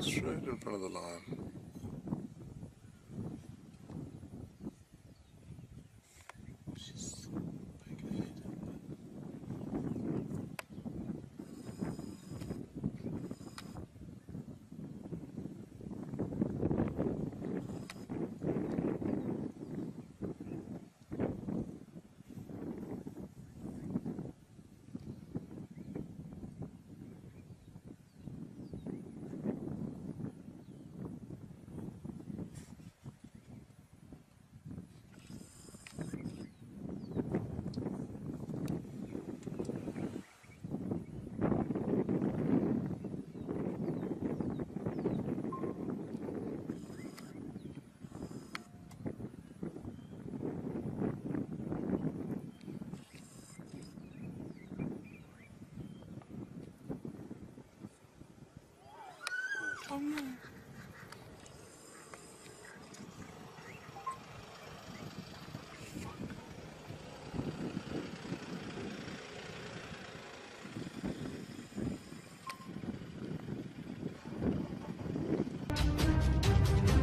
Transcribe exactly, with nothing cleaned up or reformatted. straight in front of the line. Oh no.